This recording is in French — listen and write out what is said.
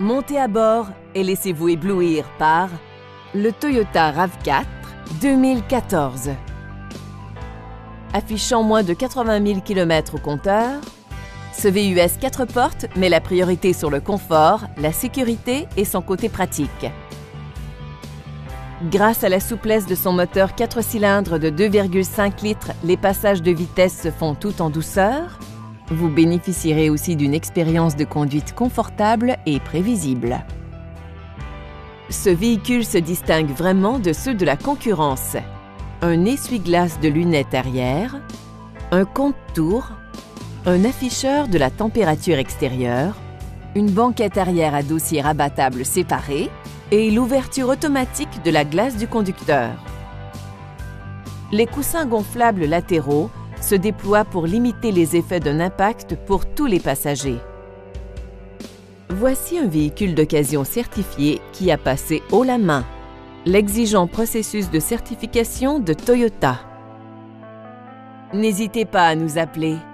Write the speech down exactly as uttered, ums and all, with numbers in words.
Montez à bord et laissez-vous éblouir par le Toyota RAV quatre deux mille quatorze. Affichant moins de quatre-vingt mille km au compteur, ce V U S quatre portes met la priorité sur le confort, la sécurité et son côté pratique. Grâce à la souplesse de son moteur quatre cylindres de deux virgule cinq litres, les passages de vitesse se font tout en douceur. Vous bénéficierez aussi d'une expérience de conduite confortable et prévisible. Ce véhicule se distingue vraiment de ceux de la concurrence. Un essuie-glace de lunettes arrière, un compte-tours, un afficheur de la température extérieure, une banquette arrière à dossier rabattable séparé et l'ouverture automatique de la glace du conducteur. Les coussins gonflables latéraux se déploie pour limiter les effets d'un impact pour tous les passagers. Voici un véhicule d'occasion certifié qui a passé haut la main l'exigeant processus de certification de Toyota. N'hésitez pas à nous appeler.